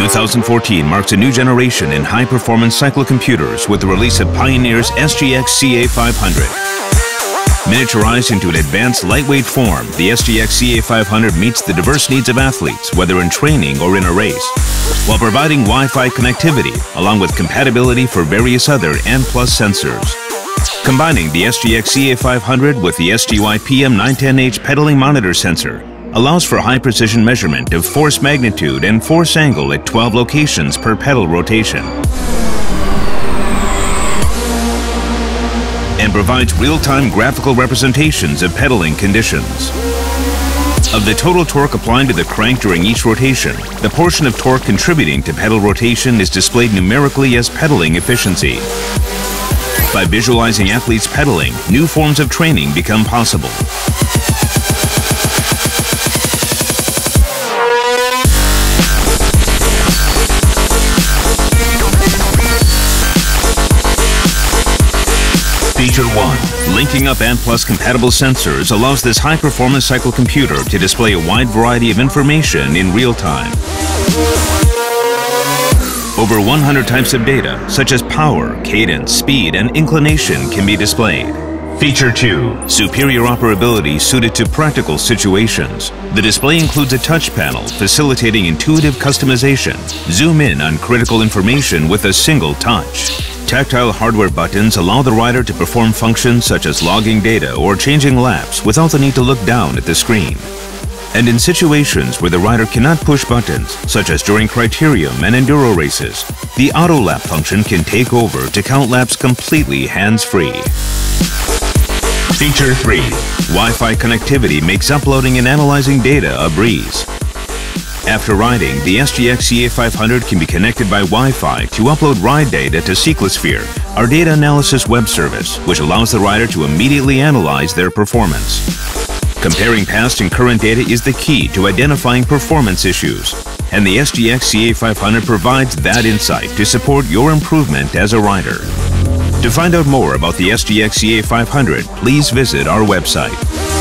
2014 marks a new generation in high-performance cyclocomputers with the release of Pioneer's SGX-CA500. Miniaturized into an advanced lightweight form, the SGX-CA500 meets the diverse needs of athletes, whether in training or in a race, while providing Wi-Fi connectivity along with compatibility for various other ANT+ sensors. Combining the SGX-CA500 with the SGY-PM910H pedaling monitor sensor allows for high-precision measurement of force magnitude and force angle at 12 locations per pedal rotation, and provides real-time graphical representations of pedaling conditions. Of the total torque applied to the crank during each rotation, the portion of torque contributing to pedal rotation is displayed numerically as pedaling efficiency. By visualizing athletes pedaling, new forms of training become possible. Feature 1. Linking up ANT+ compatible sensors allows this high-performance cyclocomputer to display a wide variety of information in real time. Over 100 types of data, such as power, cadence, speed, and inclination can be displayed. Feature 2. Superior operability suited to practical situations. The display includes a touch panel facilitating intuitive customization. Zoom in on critical information with a single touch. Tactile hardware buttons allow the rider to perform functions such as logging data or changing laps without the need to look down at the screen. And in situations where the rider cannot push buttons, such as during Criterium and Enduro races, the auto lap function can take over to count laps completely hands-free. Feature 3. Wi-Fi connectivity makes uploading and analyzing data a breeze. After riding, the SGX-CA500 can be connected by Wi-Fi to upload ride data to Cyclo-Sphere, our data analysis web service, which allows the rider to immediately analyze their performance. Comparing past and current data is the key to identifying performance issues, and the SGX-CA500 provides that insight to support your improvement as a rider. To find out more about the SGX-CA500, please visit our website.